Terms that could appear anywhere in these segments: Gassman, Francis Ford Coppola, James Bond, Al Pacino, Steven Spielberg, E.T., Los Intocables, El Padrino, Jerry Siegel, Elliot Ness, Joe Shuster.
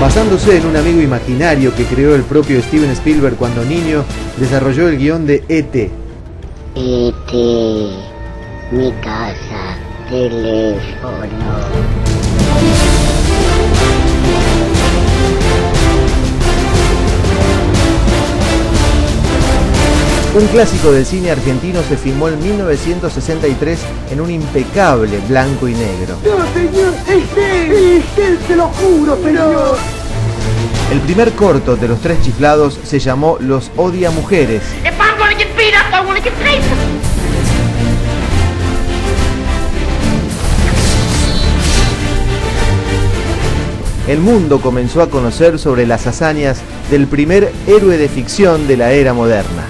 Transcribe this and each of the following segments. Basándose en un amigo imaginario que creó el propio Steven Spielberg cuando niño, desarrolló el guión de E.T. E.T., mi casa, teléfono... Un clásico del cine argentino se filmó en 1963 en un impecable blanco y negro. ¡No, señor! ¡Es él! ¡Te lo juro, señor! El primer corto de los tres chiflados se llamó Los Odia Mujeres. El mundo comenzó a conocer sobre las hazañas del primer héroe de ficción de la era moderna.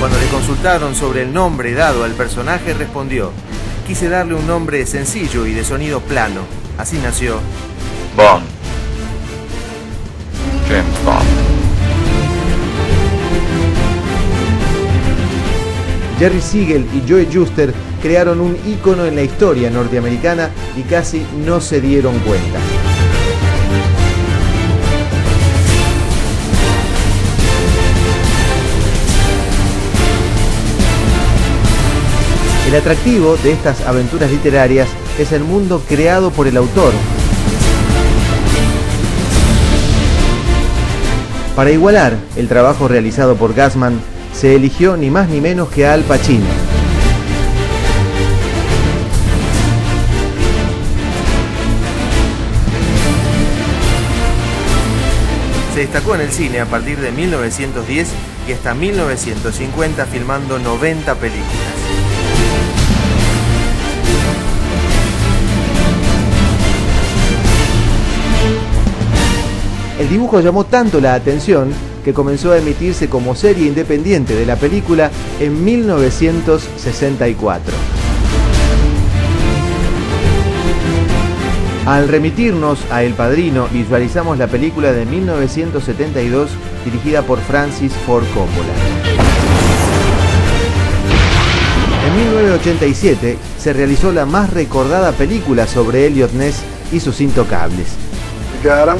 Cuando le consultaron sobre el nombre dado al personaje, respondió: quise darle un nombre sencillo y de sonido plano. Así nació Bond. James Bond. Jerry Siegel y Joe Shuster crearon un ícono en la historia norteamericana y casi no se dieron cuenta. El atractivo de estas aventuras literarias es el mundo creado por el autor. Para igualar el trabajo realizado por Gassman, se eligió ni más ni menos que a Al Pacino. Se destacó en el cine a partir de 1910 y hasta 1950 filmando 90 películas. El dibujo llamó tanto la atención que comenzó a emitirse como serie independiente de la película en 1964. Al remitirnos a El Padrino, visualizamos la película de 1972 dirigida por Francis Ford Coppola. En 1987 se realizó la más recordada película sobre Elliot Ness y sus intocables. Claro.